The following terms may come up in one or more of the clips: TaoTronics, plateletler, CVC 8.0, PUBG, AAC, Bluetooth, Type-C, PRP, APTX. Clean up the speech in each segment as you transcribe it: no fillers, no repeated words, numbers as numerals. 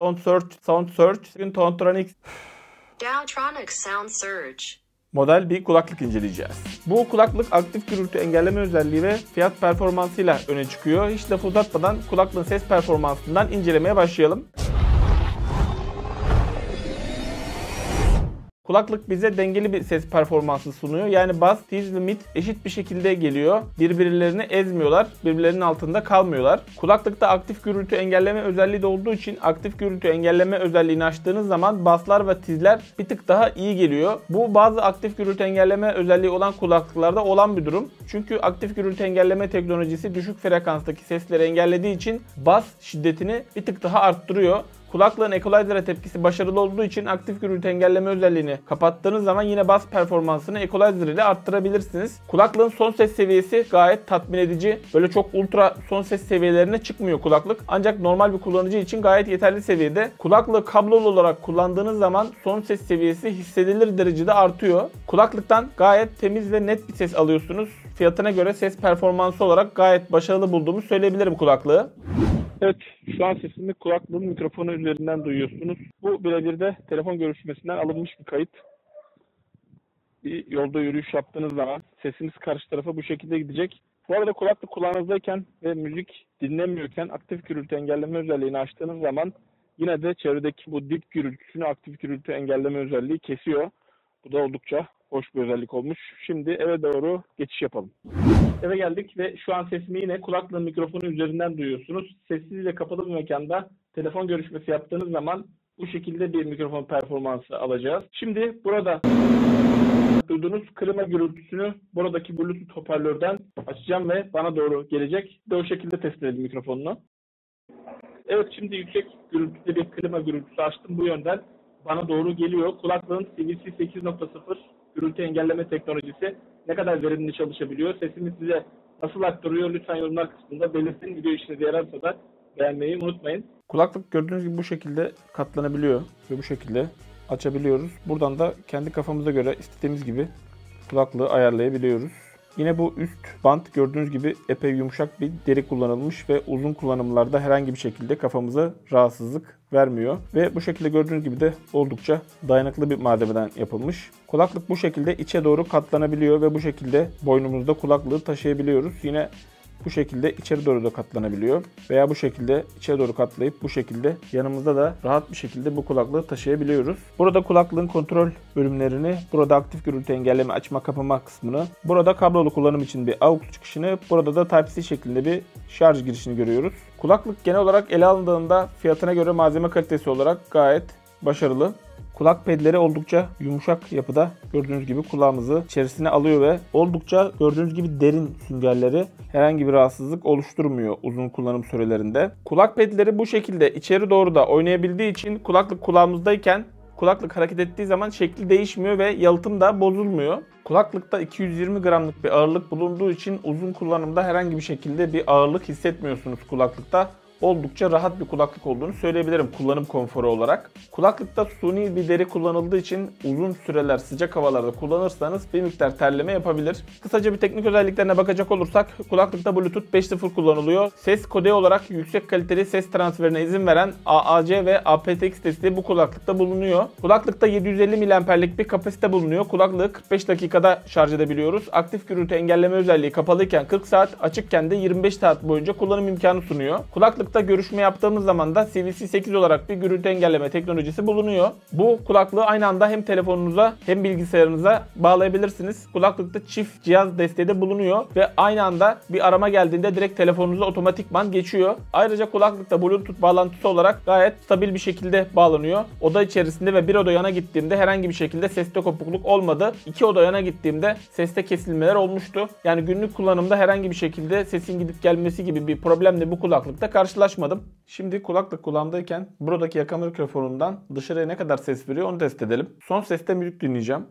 Sound Search. Bugün TaoTronics Sound Search model bir kulaklık inceleyeceğiz. Bu kulaklık aktif gürültü engelleme özelliği ve fiyat performansıyla öne çıkıyor. Hiç lafı uzatmadan kulaklığın ses performansından incelemeye başlayalım. Kulaklık bize dengeli bir ses performansı sunuyor. Yani bass, tiz ve mid eşit bir şekilde geliyor. Birbirlerini ezmiyorlar, birbirlerinin altında kalmıyorlar. Kulaklıkta aktif gürültü engelleme özelliği de olduğu için aktif gürültü engelleme özelliğini açtığınız zaman basslar ve tizler bir tık daha iyi geliyor. Bu bazı aktif gürültü engelleme özelliği olan kulaklıklarda olan bir durum. Çünkü aktif gürültü engelleme teknolojisi düşük frekanstaki sesleri engellediği için bass şiddetini bir tık daha arttırıyor. Kulaklığın equalizer'a tepkisi başarılı olduğu için aktif gürültü engelleme özelliğini kapattığınız zaman yine bass performansını equalizer ile arttırabilirsiniz. Kulaklığın son ses seviyesi gayet tatmin edici. Böyle çok ultra son ses seviyelerine çıkmıyor kulaklık. Ancak normal bir kullanıcı için gayet yeterli seviyede. Kulaklığı kablolu olarak kullandığınız zaman son ses seviyesi hissedilir derecede artıyor. Kulaklıktan gayet temiz ve net bir ses alıyorsunuz. Fiyatına göre ses performansı olarak gayet başarılı bulduğumu söyleyebilirim kulaklığı. Evet, şu an sesini kulaklığın mikrofonu üzerinden duyuyorsunuz. Bu birebir de telefon görüşmesinden alınmış bir kayıt. Bir yolda yürüyüş yaptığınız zaman sesiniz karşı tarafa bu şekilde gidecek. Bu arada kulaklık kulağınızdayken ve müzik dinlemiyorken aktif gürültü engelleme özelliğini açtığınız zaman yine de çevredeki bu dip gürültüsünü aktif gürültü engelleme özelliği kesiyor. Bu da oldukça hoş bir özellik olmuş. Şimdi eve doğru geçiş yapalım. Eve geldik ve şu an sesimi yine kulaklığın mikrofonu üzerinden duyuyorsunuz. Sessiz ve kapalı bir mekanda telefon görüşmesi yaptığınız zaman bu şekilde bir mikrofon performansı alacağız. Şimdi burada duyduğunuz klima gürültüsünü buradaki Bluetooth hoparlörden açacağım ve bana doğru gelecek. Bir de o şekilde test edelim mikrofonunu. Evet, şimdi yüksek gürültüde bir klima gürültüsü açtım, bu yönden bana doğru geliyor. Kulaklığın CVC 8.0 gürültü engelleme teknolojisi ne kadar verimli çalışabiliyor? Sesimi size nasıl aktarıyor? Lütfen yorumlar kısmında belirtin. Video işinize yararsa da beğenmeyi unutmayın. Kulaklık gördüğünüz gibi bu şekilde katlanabiliyor ve bu şekilde açabiliyoruz. Buradan da kendi kafamıza göre istediğimiz gibi kulaklığı ayarlayabiliyoruz. Yine bu üst bant gördüğünüz gibi epey yumuşak bir deri kullanılmış ve uzun kullanımlarda herhangi bir şekilde kafamıza rahatsızlık vermiyor. Ve bu şekilde gördüğünüz gibi de oldukça dayanıklı bir malzemeden yapılmış. Kulaklık bu şekilde içe doğru katlanabiliyor ve bu şekilde boynumuzda kulaklığı taşıyabiliyoruz. Yine bu şekilde içeri doğru da katlanabiliyor veya bu şekilde içeri doğru katlayıp bu şekilde yanımızda da rahat bir şekilde bu kulaklığı taşıyabiliyoruz. Burada kulaklığın kontrol bölümlerini, burada aktif gürültü engelleme açma kapama kısmını, burada kablolu kullanım için bir AUX çıkışını, burada da Type-C şeklinde bir şarj girişini görüyoruz. Kulaklık genel olarak ele alındığında fiyatına göre malzeme kalitesi olarak gayet başarılı. Kulak pedleri oldukça yumuşak yapıda, gördüğünüz gibi kulağımızı içerisine alıyor ve oldukça gördüğünüz gibi derin süngerleri herhangi bir rahatsızlık oluşturmuyor uzun kullanım sürelerinde. Kulak pedleri bu şekilde içeri doğru da oynayabildiği için kulaklık kulağımızdayken kulaklık hareket ettiği zaman şekli değişmiyor ve yalıtım da bozulmuyor. Kulaklıkta 220 gramlık bir ağırlık bulunduğu için uzun kullanımda herhangi bir şekilde bir ağırlık hissetmiyorsunuz kulaklıkta. Oldukça rahat bir kulaklık olduğunu söyleyebilirim kullanım konforu olarak. Kulaklıkta suni bir deri kullanıldığı için uzun süreler sıcak havalarda kullanırsanız bir miktar terleme yapabilir. Kısaca bir teknik özelliklerine bakacak olursak kulaklıkta Bluetooth 5.0 kullanılıyor. Ses kodeği olarak yüksek kaliteli ses transferine izin veren AAC ve APTX desteği bu kulaklıkta bulunuyor. Kulaklıkta 750 mAh'lik bir kapasite bulunuyor. Kulaklığı 45 dakikada şarj edebiliyoruz. Aktif gürültü engelleme özelliği kapalıyken 40 saat, açıkken de 25 saat boyunca kullanım imkanı sunuyor. Kulaklıkta görüşme yaptığımız zaman da CVC 8 olarak bir gürültü engelleme teknolojisi bulunuyor. Bu kulaklığı aynı anda hem telefonunuza hem bilgisayarınıza bağlayabilirsiniz. Kulaklıkta çift cihaz desteği de bulunuyor ve aynı anda bir arama geldiğinde direkt telefonunuza otomatikman geçiyor. Ayrıca kulaklıkta Bluetooth bağlantısı olarak gayet stabil bir şekilde bağlanıyor. Oda içerisinde ve bir oda yana gittiğimde herhangi bir şekilde seste kopukluk olmadı. İki oda yana gittiğimde seste kesilmeler olmuştu. Yani günlük kullanımda herhangi bir şekilde sesin gidip gelmesi gibi bir problemle bu kulaklıkta karşılaşmadım. Şimdi kulaklık kulağımdayken buradaki yaka mikrofonundan dışarıya ne kadar ses veriyor onu test edelim. Son seste müzik dinleyeceğim.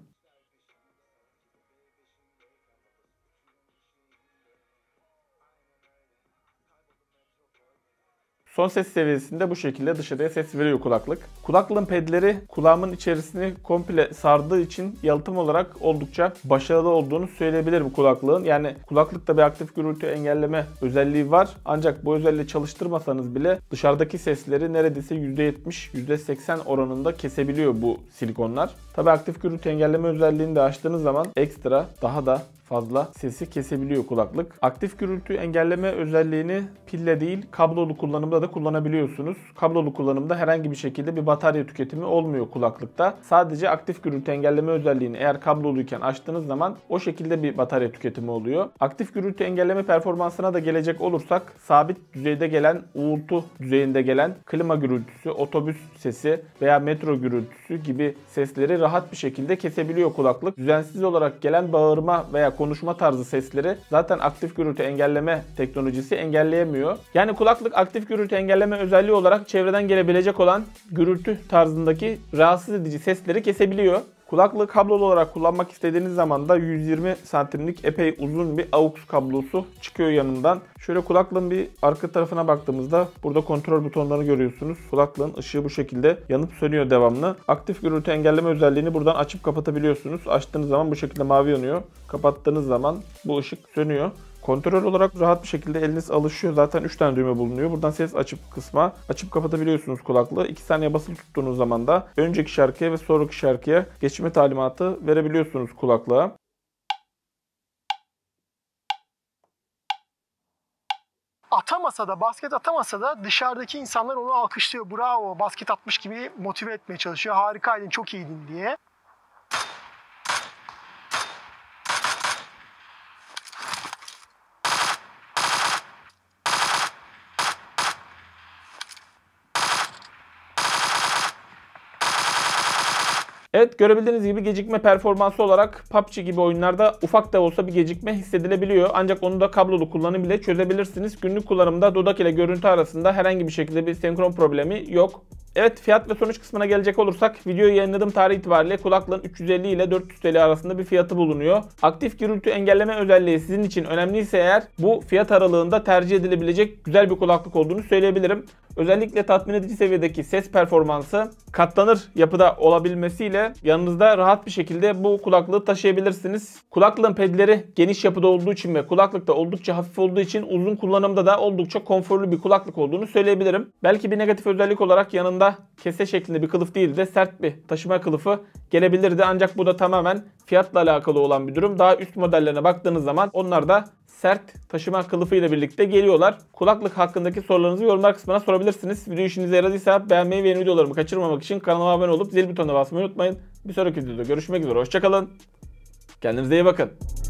Son ses seviyesinde bu şekilde dışarıya ses veriyor kulaklık. Kulaklığın pedleri kulağımın içerisini komple sardığı için yalıtım olarak oldukça başarılı olduğunu söyleyebilirim bu kulaklığın. Yani kulaklıkta bir aktif gürültü engelleme özelliği var. Ancak bu özelliği çalıştırmasanız bile dışarıdaki sesleri neredeyse %70-%80 oranında kesebiliyor bu silikonlar. Tabii aktif gürültü engelleme özelliğini de açtığınız zaman ekstra daha da fazla sesi kesebiliyor kulaklık. Aktif gürültü engelleme özelliğini pille değil kablolu kullanımda da kullanabiliyorsunuz. Kablolu kullanımda herhangi bir şekilde bir batarya tüketimi olmuyor kulaklıkta. Sadece aktif gürültü engelleme özelliğini eğer kabloluyken açtığınız zaman o şekilde bir batarya tüketimi oluyor. Aktif gürültü engelleme performansına da gelecek olursak sabit düzeyde gelen uğultu düzeyinde gelen klima gürültüsü, otobüs sesi veya metro gürültüsü gibi sesleri rahat bir şekilde kesebiliyor kulaklık. Düzensiz olarak gelen bağırma veya konuşma tarzı sesleri zaten aktif gürültü engelleme teknolojisi engelleyemiyor. Yani kulaklık aktif gürültü engelleme özelliği olarak çevreden gelebilecek olan gürültü tarzındaki rahatsız edici sesleri kesebiliyor. Kulaklığı kablolu olarak kullanmak istediğiniz zaman da 120 santimlik epey uzun bir AUX kablosu çıkıyor yanından. Şöyle kulaklığın bir arka tarafına baktığımızda burada kontrol butonlarını görüyorsunuz. Kulaklığın ışığı bu şekilde yanıp sönüyor devamlı. Aktif gürültü engelleme özelliğini buradan açıp kapatabiliyorsunuz. Açtığınız zaman bu şekilde mavi yanıyor. Kapattığınız zaman bu ışık sönüyor. Kontrol olarak rahat bir şekilde eliniz alışıyor. Zaten 3 tane düğme bulunuyor. Buradan ses açıp kısma açıp kapatabiliyorsunuz kulaklığı. 2 saniye basılı tuttuğunuz zaman da önceki şarkıya ve sonraki şarkıya geçme talimatı verebiliyorsunuz kulaklığa. Atamasa da, basket atamasa da dışarıdaki insanlar onu alkışlıyor. Bravo, basket atmış gibi motive etmeye çalışıyor. Harikaydın, çok iyiydin diye. Evet, görebildiğiniz gibi gecikme performansı olarak PUBG gibi oyunlarda ufak da olsa bir gecikme hissedilebiliyor. Ancak onu da kablolu kullanım ile çözebilirsiniz. Günlük kullanımda dudak ile görüntü arasında herhangi bir şekilde bir senkron problemi yok. Evet, fiyat ve sonuç kısmına gelecek olursak videoyu yayınladığım tarih itibariyle kulaklığın 350 ile 400 TL arasında bir fiyatı bulunuyor. Aktif gürültü engelleme özelliği sizin için önemliyse eğer bu fiyat aralığında tercih edilebilecek güzel bir kulaklık olduğunu söyleyebilirim. Özellikle tatmin edici seviyedeki ses performansı katlanır yapıda olabilmesiyle yanınızda rahat bir şekilde bu kulaklığı taşıyabilirsiniz. Kulaklığın pedleri geniş yapıda olduğu için ve kulaklıkta oldukça hafif olduğu için uzun kullanımda da oldukça konforlu bir kulaklık olduğunu söyleyebilirim. Belki bir negatif özellik olarak yanında kese şeklinde bir kılıf değil de sert bir taşıma kılıfı gelebilirdi. Ancak bu da tamamen fiyatla alakalı olan bir durum. Daha üst modellerine baktığınız zaman onlar da sert taşıma kılıfı ile birlikte geliyorlar. Kulaklık hakkındaki sorularınızı yorumlar kısmına sorabilirsiniz. Video işinize yaradıysa beğenmeyi ve yeni videolarımı kaçırmamak için kanalıma abone olup zil butonuna basmayı unutmayın. Bir sonraki videoda görüşmek üzere. Hoşçakalın. Kendinize iyi bakın.